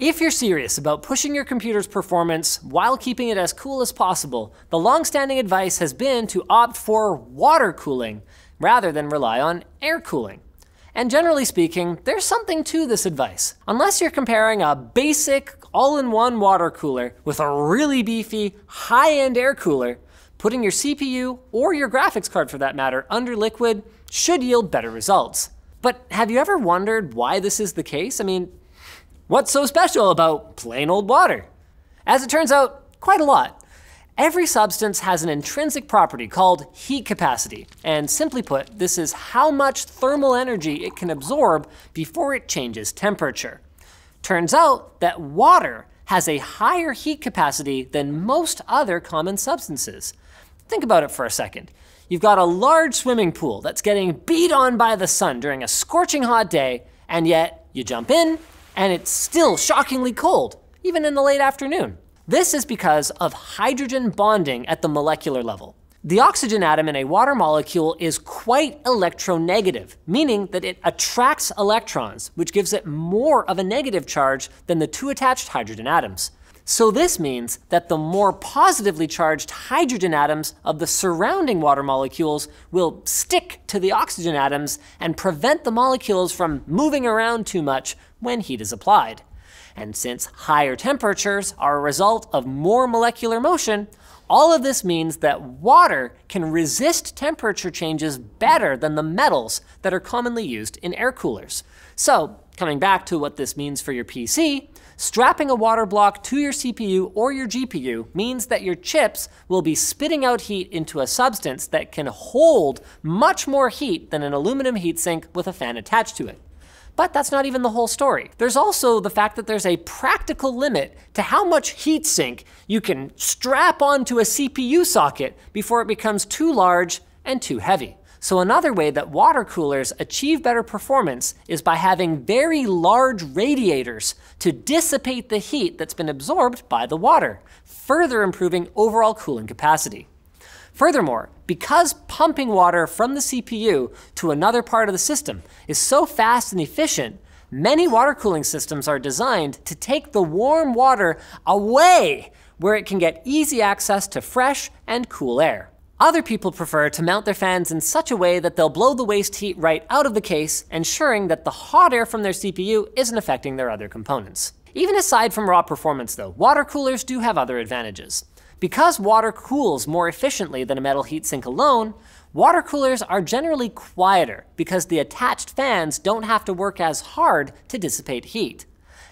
If you're serious about pushing your computer's performance while keeping it as cool as possible, the long-standing advice has been to opt for water cooling rather than rely on air cooling. And generally speaking, there's something to this advice. Unless you're comparing a basic all-in-one water cooler with a really beefy high-end air cooler, putting your CPU or your graphics card for that matter under liquid should yield better results. But have you ever wondered why this is the case? I mean, what's so special about plain old water? As it turns out, quite a lot. Every substance has an intrinsic property called heat capacity, and simply put, this is how much thermal energy it can absorb before it changes temperature. Turns out that water has a higher heat capacity than most other common substances. Think about it for a second. You've got a large swimming pool that's getting beat on by the sun during a scorching hot day, and yet you jump in, and it's still shockingly cold, even in the late afternoon. This is because of hydrogen bonding at the molecular level. The oxygen atom in a water molecule is quite electronegative, meaning that it attracts electrons, which gives it more of a negative charge than the two attached hydrogen atoms. So this means that the more positively charged hydrogen atoms of the surrounding water molecules will stick to the oxygen atoms and prevent the molecules from moving around too much when heat is applied. And since higher temperatures are a result of more molecular motion, all of this means that water can resist temperature changes better than the metals that are commonly used in air coolers. So, coming back to what this means for your PC, strapping a water block to your CPU or your GPU means that your chips will be spitting out heat into a substance that can hold much more heat than an aluminum heatsink with a fan attached to it. But that's not even the whole story. There's also the fact that there's a practical limit to how much heatsink you can strap onto a CPU socket before it becomes too large and too heavy. So another way that water coolers achieve better performance is by having very large radiators to dissipate the heat that's been absorbed by the water, further improving overall cooling capacity. Furthermore, because pumping water from the CPU to another part of the system is so fast and efficient, many water cooling systems are designed to take the warm water away where it can get easy access to fresh and cool air. Other people prefer to mount their fans in such a way that they'll blow the waste heat right out of the case, ensuring that the hot air from their CPU isn't affecting their other components. Even aside from raw performance though, water coolers do have other advantages. Because water cools more efficiently than a metal heatsink alone, water coolers are generally quieter because the attached fans don't have to work as hard to dissipate heat.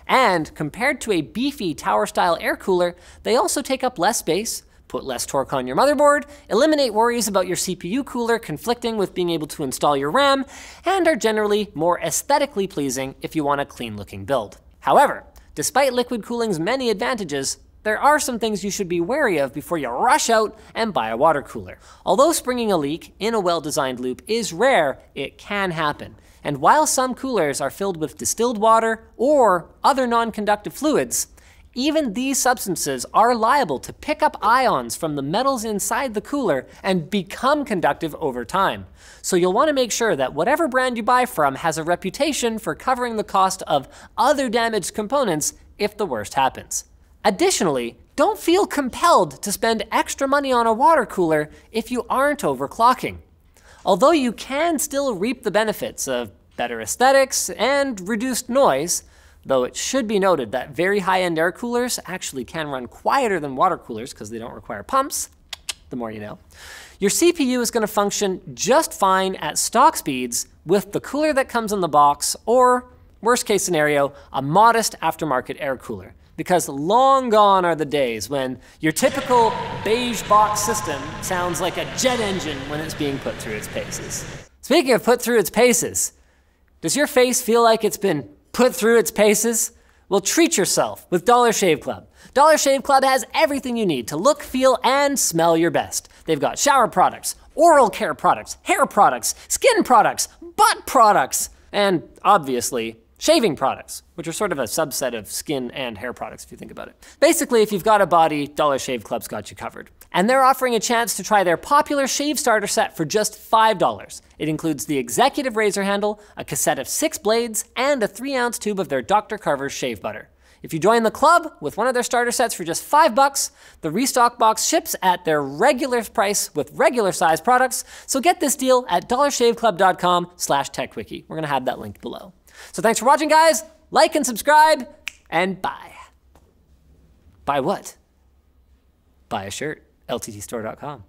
And compared to a beefy tower-style air cooler, they also take up less space, put less torque on your motherboard, eliminate worries about your CPU cooler conflicting with being able to install your RAM, and are generally more aesthetically pleasing if you want a clean-looking build. However, despite liquid cooling's many advantages, there are some things you should be wary of before you rush out and buy a water cooler. Although springing a leak in a well-designed loop is rare, it can happen. And while some coolers are filled with distilled water or other non-conductive fluids, even these substances are liable to pick up ions from the metals inside the cooler and become conductive over time. So you'll want to make sure that whatever brand you buy from has a reputation for covering the cost of other damaged components if the worst happens. Additionally, don't feel compelled to spend extra money on a water cooler if you aren't overclocking. Although you can still reap the benefits of better aesthetics and reduced noise, though it should be noted that very high-end air coolers actually can run quieter than water coolers because they don't require pumps, the more you know. Your CPU is going to function just fine at stock speeds with the cooler that comes in the box or, worst case scenario, a modest aftermarket air cooler. Because long gone are the days when your typical beige box system sounds like a jet engine when it's being put through its paces. Speaking of put through its paces, does your face feel like it's been put through its paces? Well, treat yourself with Dollar Shave Club. Dollar Shave Club has everything you need to look, feel, and smell your best. They've got shower products, oral care products, hair products, skin products, butt products, and obviously, shaving products, which are sort of a subset of skin and hair products if you think about it. Basically, if you've got a body, Dollar Shave Club's got you covered. And they're offering a chance to try their popular shave starter set for just $5. It includes the executive razor handle, a cassette of 6 blades, and a 3-ounce tube of their Dr. Carver's Shave Butter. If you join the club with one of their starter sets for just $5, the restock box ships at their regular price with regular size products. So get this deal at dollarshaveclub.com/techwiki. We're gonna have that link below. So thanks for watching, guys. Like and subscribe, and buy. Buy what? Buy a shirt, LTTstore.com.